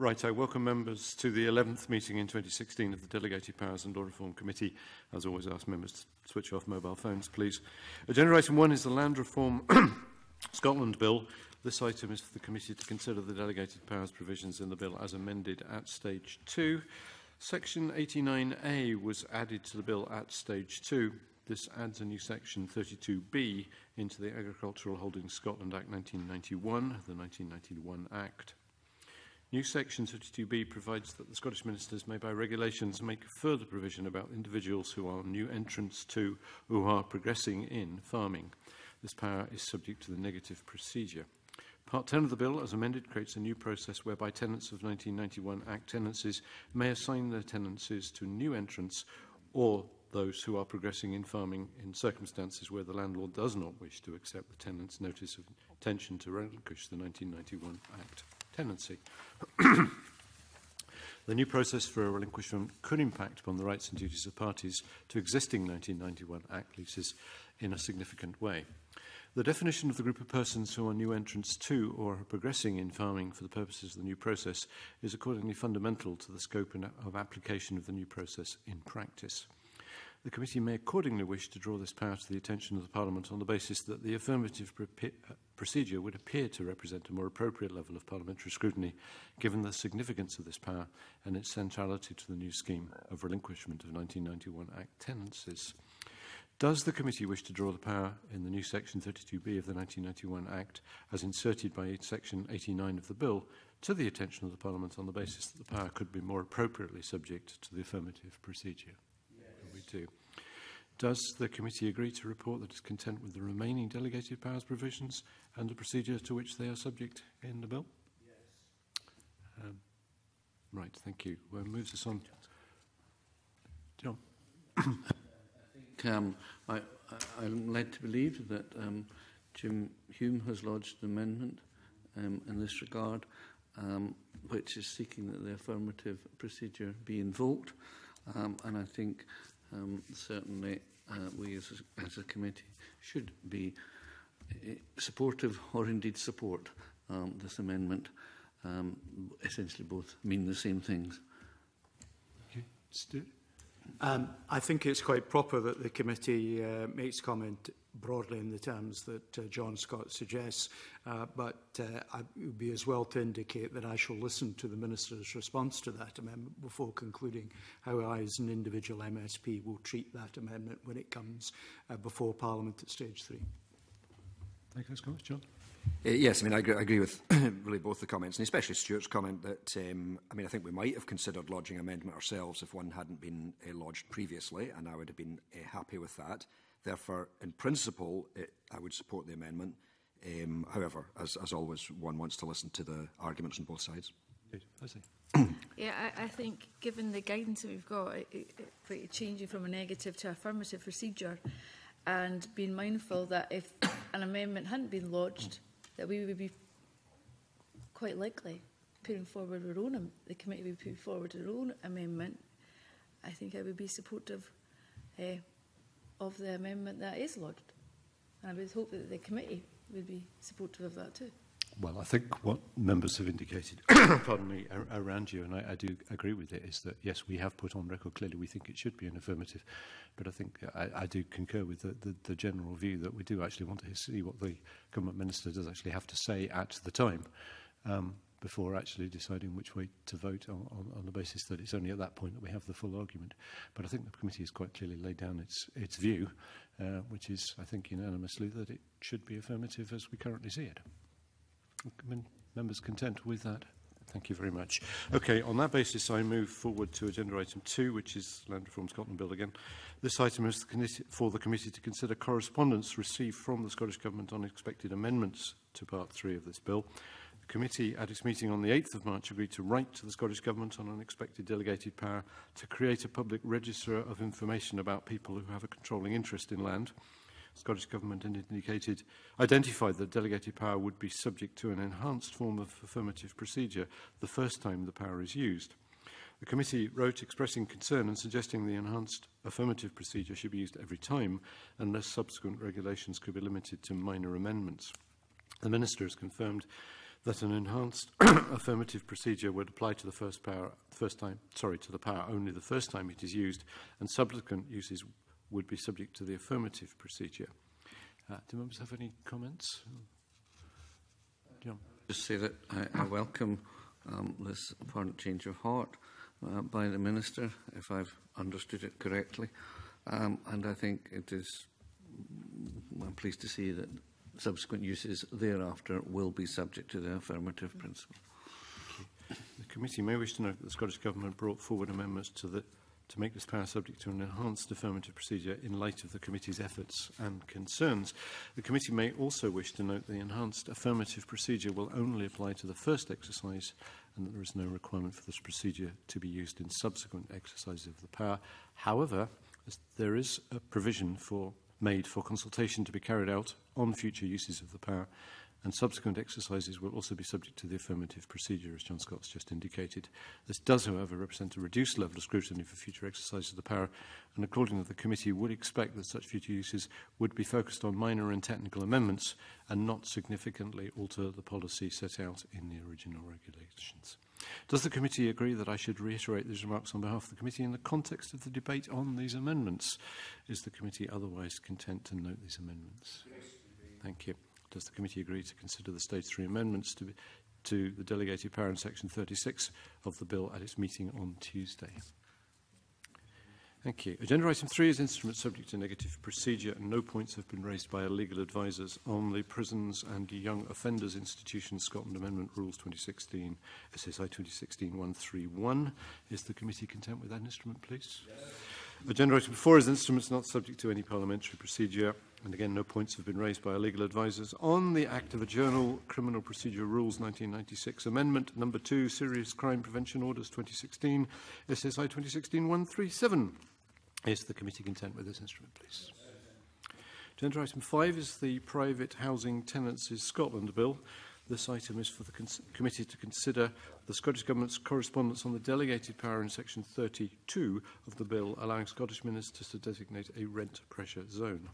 Right, I welcome members to the 11th meeting in 2016 of the Delegated Powers and Law Reform Committee. As always, I ask members to switch off mobile phones, please. Agenda item 1 is the Land Reform Scotland Bill. This item is for the Committee to consider the delegated powers provisions in the Bill as amended at Stage 2. Section 89A was added to the Bill at Stage 2. This adds a new Section 32B into the Agricultural Holdings Scotland Act 1991, the 1991 Act. New Section 32B provides that the Scottish Ministers may by regulations make further provision about individuals who are new entrants to or who are progressing in farming. This power is subject to the negative procedure. Part 10 of the Bill, as amended, creates a new process whereby tenants of 1991 Act tenancies may assign their tenancies to new entrants or those who are progressing in farming in circumstances where the landlord does not wish to accept the tenant's notice of intention to relinquish the 1991 Act tenancy. The new process for a relinquishment could impact upon the rights and duties of parties to existing 1991 Act leases in a significant way. The definition of the group of persons who are new entrants to or are progressing in farming for the purposes of the new process is accordingly fundamental to the scope of application of the new process in practice. The Committee may accordingly wish to draw this power to the attention of the Parliament on the basis that the affirmative procedure would appear to represent a more appropriate level of parliamentary scrutiny, given the significance of this power and its centrality to the new scheme of relinquishment of 1991 Act tenancies. Does the Committee wish to draw the power in the new Section 32B of the 1991 Act, as inserted by Section 89 of the Bill, to the attention of the Parliament on the basis that the power could be more appropriately subject to the affirmative procedure? Do. Does the Committee agree to report that it's content with the remaining delegated powers provisions and the procedure to which they are subject in the Bill? Yes. Right, thank you. Well, moves us on. John. I think I'm led to believe that Jim Hume has lodged an amendment in this regard, which is seeking that the affirmative procedure be invoked, and I think certainly we as a committee should be supportive or indeed support this amendment. Essentially both mean the same things. Okay. Stuart? I think it's quite proper that the committee makes comment broadly in the terms that John Scott suggests, but it would be as well to indicate that I shall listen to the Minister's response to that amendment before concluding how I as an individual MSP will treat that amendment when it comes before Parliament at Stage 3. Thank you, Scott. John? Yes, I mean, I agree with really both the comments, and especially Stuart's comment that, I mean, I think we might have considered lodging an amendment ourselves if one hadn't been lodged previously, and I would have been happy with that. Therefore, in principle, I would support the amendment. However, as always, one wants to listen to the arguments on both sides. Yeah, I think given the guidance that we've got, it changing from a negative to affirmative procedure, and being mindful that if an amendment hadn't been lodged, that we would be quite likely putting forward our own, the committee would put forward their own amendment, I think I would be supportive of the amendment that is lodged. And I would hope that the committee would be supportive of that too. Well, I think what members have indicated pardon me, around you, and I do agree with it, is that, yes, we have put on record clearly we think it should be an affirmative, but I think I do concur with the general view that we do actually want to see what the government minister does actually have to say at the time before actually deciding which way to vote on the basis that it's only at that point that we have the full argument. But I think the committee has quite clearly laid down its view, which is, I think, unanimously that it should be affirmative as we currently see it. Members content with that? Thank you very much. Okay, on that basis I move forward to agenda item 2, which is Land Reform Scotland Bill again. This item is for the committee to consider correspondence received from the Scottish Government on expected amendments to Part 3 of this bill. The committee at its meeting on the 8th of March agreed to write to the Scottish Government on an expected delegated power to create a public register of information about people who have a controlling interest in land. The Scottish Government identified that delegated power would be subject to an enhanced form of affirmative procedure the first time the power is used. The committee wrote expressing concern and suggesting the enhanced affirmative procedure should be used every time unless subsequent regulations could be limited to minor amendments. The Minister has confirmed that an enhanced affirmative procedure would apply to the power only the first time it is used, and subsequent uses would be subject to the affirmative procedure. Do members have any comments? John? Just say that I welcome this apparent change of heart by the Minister, if I've understood it correctly, and I think it is. I'm pleased to see that subsequent uses thereafter will be subject to the affirmative principle. The committee may wish to note that the Scottish Government brought forward amendments to make this power subject to an enhanced affirmative procedure in light of the committee's efforts and concerns. The committee may also wish to note the enhanced affirmative procedure will only apply to the first exercise, and that there is no requirement for this procedure to be used in subsequent exercises of the power. However, there is a provision made for consultation to be carried out on future uses of the power, and subsequent exercises will also be subject to the affirmative procedure, as John Scott's just indicated. This does, however, represent a reduced level of scrutiny for future exercises of the power, and accordingly the committee would expect that such future uses would be focused on minor and technical amendments and not significantly alter the policy set out in the original regulations. Does the committee agree that I should reiterate these remarks on behalf of the committee in the context of the debate on these amendments? Is the committee otherwise content to note these amendments? Yes, thank you. Does the committee agree to consider the Stage 3 amendments to the Delegated Power in Section 36 of the Bill at its meeting on Tuesday? Thank you. Agenda item 3 is instruments subject to negative procedure, and no points have been raised by our legal advisers on the Prisons and Young Offenders Institutions Scotland Amendment Rules 2016, SSI 2016-131. Is the committee content with that instrument, please? Yes. Agenda item 4 is instruments not subject to any parliamentary procedure, and again no points have been raised by our legal advisers on the Act of Adjournal Criminal Procedure Rules 1996 Amendment Number 2 Serious Crime Prevention Orders 2016 SSI 2016-137. Is the committee content with this instrument, please? Agenda item 5 is the Private Housing Tenancies Scotland Bill. This item is for the committee to consider the Scottish Government's correspondence on the delegated power in Section 32 of the Bill, allowing Scottish ministers to designate a rent pressure zone.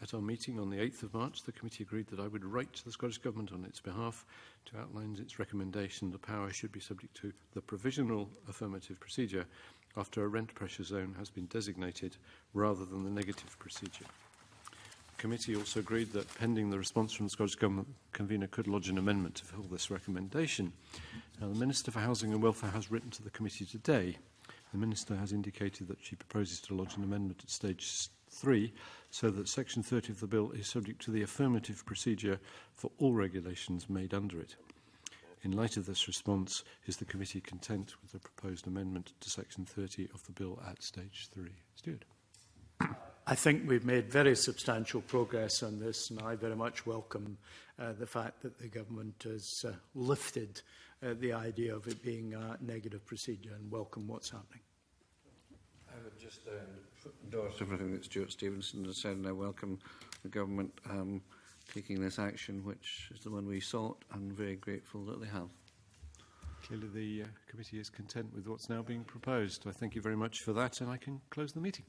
At our meeting on the 8th of March, the committee agreed that I would write to the Scottish Government on its behalf to outline its recommendation the power should be subject to the provisional affirmative procedure after a rent pressure zone has been designated, rather than the negative procedure. The committee also agreed that, pending the response from the Scottish Government, the convener could lodge an amendment to fill this recommendation. Now, the Minister for Housing and Welfare has written to the committee today. The Minister has indicated that she proposes to lodge an amendment at Stage 3 so that Section 30 of the Bill is subject to the affirmative procedure for all regulations made under it. In light of this response, is the committee content with the proposed amendment to Section 30 of the Bill at Stage 3? Stuart? I think we've made very substantial progress on this, and I very much welcome the fact that the government has lifted the idea of it being a negative procedure, and welcome what's happening. I would just endorse everything that Stuart Stevenson has said, and I welcome the government taking this action, which is the one we sought, and very grateful that they have. Clearly the committee is content with what's now being proposed. I thank you very much for that, and I can close the meeting.